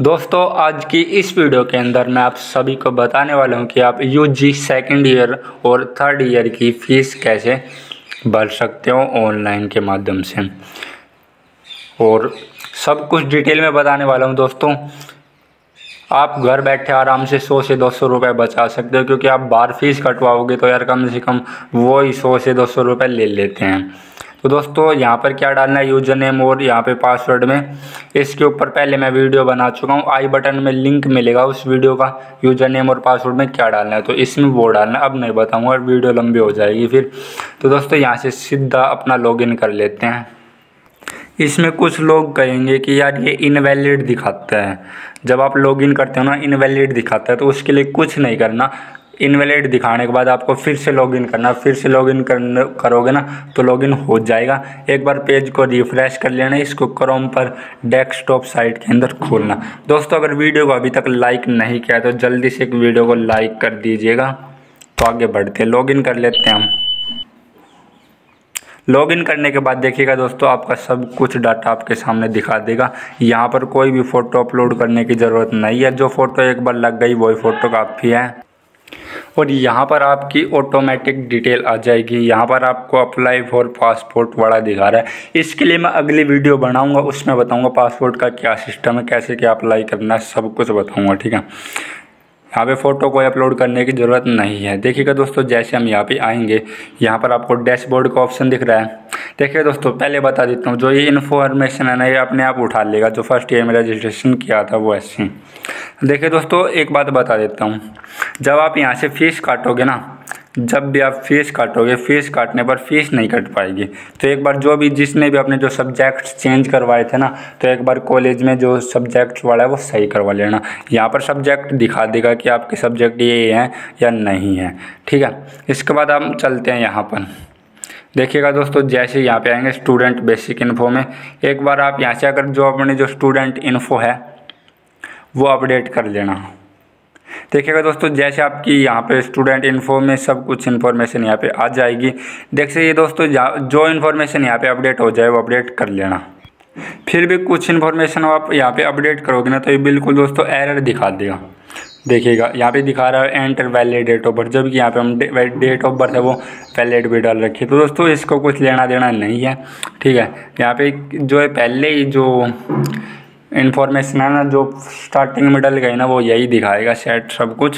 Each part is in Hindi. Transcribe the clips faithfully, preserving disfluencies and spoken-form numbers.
दोस्तों आज की इस वीडियो के अंदर मैं आप सभी को बताने वाला हूं कि आप यूजी सेकंड ईयर और थर्ड ईयर की फ़ीस कैसे भर सकते हो ऑनलाइन के माध्यम से, और सब कुछ डिटेल में बताने वाला हूं। दोस्तों आप घर बैठे आराम से सौ से दो सौ रुपये बचा सकते हो, क्योंकि आप बार फीस कटवाओगे तो यार कम से कम वो ही सौ से दो सौ रुपये ले लेते हैं। तो दोस्तों यहाँ पर क्या डालना है, यूजर नेम और यहाँ पे पासवर्ड में। इसके ऊपर पहले मैं वीडियो बना चुका हूँ, आई बटन में लिंक मिलेगा उस वीडियो का, यूजर नेम और पासवर्ड में क्या डालना है तो इसमें वो डालना है। अब नहीं बताऊँगा, वीडियो लंबी हो जाएगी फिर। तो दोस्तों यहाँ से सीधा अपना लॉगिन कर लेते हैं। इसमें कुछ लोग कहेंगे कि यार ये इनवैलिड दिखाता है, जब आप लॉगिन करते हो ना इनवैलिड दिखाता है, तो उसके लिए कुछ नहीं करना। इनवैलिड दिखाने के बाद आपको फिर से लॉगिन करना, फिर से लॉगिन करोगे ना तो लॉगिन हो जाएगा। एक बार पेज को रिफ्रेश कर लेना, इसको क्रोम पर डेस्कटॉप साइट के अंदर खोलना। दोस्तों अगर वीडियो को अभी तक लाइक नहीं किया तो जल्दी से एक वीडियो को लाइक कर दीजिएगा। तो आगे बढ़ते हैं, लॉगिन कर लेते हैं हम। लॉगिन करने के बाद देखिएगा दोस्तों आपका सब कुछ डाटा आपके सामने दिखा देगा। यहाँ पर कोई भी फ़ोटो अपलोड करने की ज़रूरत नहीं है, जो फ़ोटो एक बार लग गई वही फ़ोटो काफ़ी है। और यहाँ पर आपकी ऑटोमेटिक डिटेल आ जाएगी। यहाँ पर आपको अप्लाई फॉर पासपोर्ट वाला दिखा रहा है, इसके लिए मैं अगली वीडियो बनाऊंगा, उसमें बताऊंगा पासपोर्ट का क्या सिस्टम है, कैसे क्या अप्लाई करना है, सब कुछ बताऊंगा, ठीक है। यहाँ पे फ़ोटो कोई अपलोड करने की ज़रूरत नहीं है। देखिएगा दोस्तों जैसे हम यहाँ पे आएंगे, यहाँ पर आपको डैशबोर्ड का ऑप्शन दिख रहा है। देखिए दोस्तों पहले बता देता हूँ, जो ये इन्फॉर्मेशन है ना ये अपने आप उठा लेगा, जो फर्स्ट ईयर में रजिस्ट्रेशन किया था वो ऐसे। देखिए दोस्तों एक बात बता देता हूँ, जब आप यहाँ से फ़ीस काटोगे ना, जब भी आप फ़ीस काटोगे, फ़ीस काटने पर फ़ीस नहीं कट पाएगी। तो एक बार जो भी जिसने भी अपने जो सब्जेक्ट्स चेंज करवाए थे ना, तो एक बार कॉलेज में जो सब्जेक्ट्स वाला है वो सही करवा लेना। यहाँ पर सब्जेक्ट दिखा देगा कि आपके सब्जेक्ट ये हैं या नहीं है, ठीक है। इसके बाद हम चलते हैं यहाँ पर। देखिएगा दोस्तों जैसे यहाँ पर आएँगे स्टूडेंट बेसिक इन्फो में, एक बार आप यहाँ से अगर जो अपने जो स्टूडेंट इन्फो है वो अपडेट कर लेना। देखिएगा दोस्तों जैसे आपकी यहाँ पे स्टूडेंट इन्फो में सब कुछ इन्फॉर्मेशन यहाँ पे आ जाएगी। देख सकते दोस्तों जो इन्फॉर्मेशन यहाँ पे अपडेट हो जाए वो अपडेट कर लेना। फिर भी कुछ इन्फॉर्मेशन आप यहाँ पे अपडेट करोगे ना तो ये बिल्कुल दोस्तों एरर दिखा देगा। देखिएगा यहाँ पे दिखा रहा है enter valid date of birth, जबकि यहाँ पे हम डेट ऑफ बर्थ है वो वैलिड भी डाल रखी है। तो दोस्तों इसको कुछ लेना देना नहीं है, ठीक है। यहाँ पे जो है पहले ही जो इन्फॉर्मेशन है ना, जो स्टार्टिंग में डल गई ना वो यही दिखाएगा सेट सब कुछ।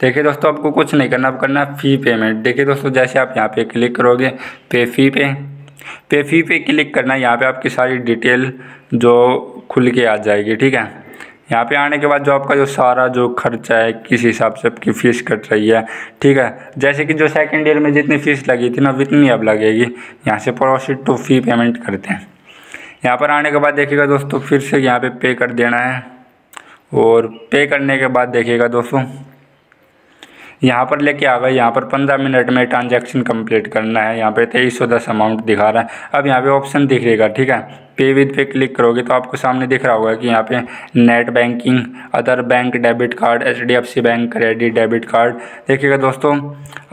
देखिए दोस्तों आपको कुछ नहीं करना, आप करना फ़ी पेमेंट। देखिए दोस्तों जैसे आप यहाँ पे क्लिक करोगे पे फ़ी पे पे फ़ी पे क्लिक करना, यहाँ पे आपकी सारी डिटेल जो खुल के आ जाएगी, ठीक है। यहाँ पे आने के बाद जो आपका जो सारा जो खर्चा है, किस हिसाब से आपकी फ़ीस कट रही है, ठीक है। जैसे कि जो सेकेंड ईयर में जितनी फ़ीस लगी थी ना उतनी अब लगेगी। यहाँ से प्रोसीड टू फ़ी पेमेंट करते हैं। यहाँ पर आने के बाद देखिएगा दोस्तों फिर से यहाँ पे पे कर देना है, और पे करने के बाद देखिएगा दोस्तों यहाँ पर लेके आ गए। यहाँ पर पंद्रह मिनट में ट्रांजैक्शन कंप्लीट करना है। यहाँ पे तेईस सौ दस अमाउंट दिखा रहा है। अब यहाँ पे ऑप्शन दिखेगा, ठीक है। पे विद पे क्लिक करोगे तो आपको सामने दिख रहा होगा कि यहाँ पे net banking, other bank debit card, H D F C bank credit debit card. देखिएगा दोस्तों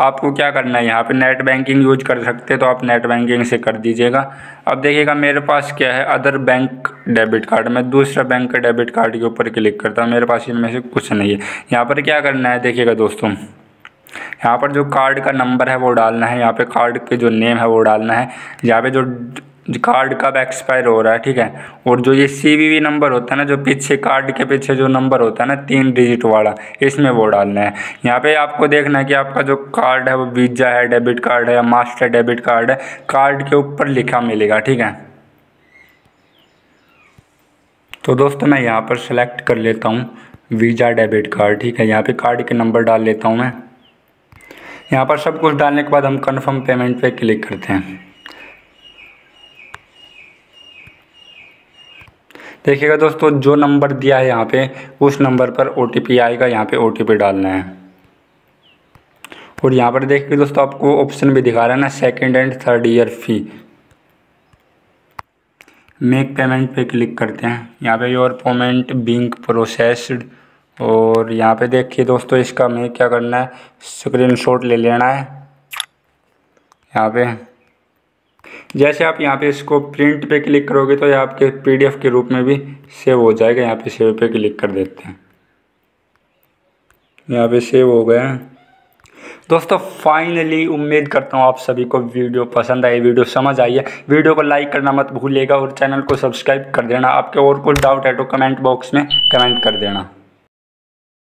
आपको क्या करना है, यहाँ पे नेट बैंकिंग यूज कर सकते हैं तो आप नेट बैंकिंग से कर दीजिएगा। अब देखिएगा मेरे पास क्या है, अदर बैंक डेबिट कार्ड। मैं दूसरा बैंक का डेबिट कार्ड के ऊपर क्लिक करता हूँ, मेरे पास इनमें से कुछ नहीं है। यहाँ पर क्या करना है देखिएगा दोस्तों, यहाँ पर जो कार्ड का नंबर है वो डालना है, यहाँ पर कार्ड के जो नेम है वो डालना है, यहाँ पर जो कार्ड कब एक्सपायर हो रहा है, ठीक है। और जो ये सीवीवी नंबर होता है ना, जो पीछे कार्ड के पीछे जो नंबर होता है ना तीन डिजिट वाला, इसमें वो डालना है। यहाँ पे आपको देखना है कि आपका जो कार्ड है वो वीज़ा है, डेबिट कार्ड है, मास्टर डेबिट कार्ड है, कार्ड के ऊपर लिखा मिलेगा, ठीक है। तो दोस्तों मैं यहाँ पर सेलेक्ट कर लेता हूँ वीज़ा डेबिट कार्ड, ठीक है। यहाँ पर कार्ड के नंबर डाल लेता हूँ मैं। यहाँ पर सब कुछ डालने के बाद हम कन्फर्म पेमेंट पर क्लिक करते हैं। देखिएगा दोस्तों जो नंबर दिया है यहाँ पे उस नंबर पर ओटीपी आएगा, यहाँ पे ओटीपी डालना है। और यहाँ पर देखिए दोस्तों आपको ऑप्शन भी दिखा रहा है ना, second and third year fee. Make payment पे क्लिक करते हैं। यहाँ पे योर पेमेंट बीइंग प्रोसेस्ड, और यहाँ पे देखिए दोस्तों इसका हमें क्या करना है, स्क्रीनशॉट ले लेना है। यहाँ पे जैसे आप यहाँ पे इसको प्रिंट पे क्लिक करोगे तो ये आपके पीडीएफ के रूप में भी सेव हो जाएगा। यहाँ पे सेव पे क्लिक कर देते हैं, यहाँ पे सेव हो गया। दोस्तों फाइनली उम्मीद करता हूँ आप सभी को वीडियो पसंद आई, वीडियो समझ आई है। वीडियो को लाइक करना मत भूलिएगा और चैनल को सब्सक्राइब कर देना। आपके और कुछ डाउट है तो कमेंट बॉक्स में कमेंट कर देना।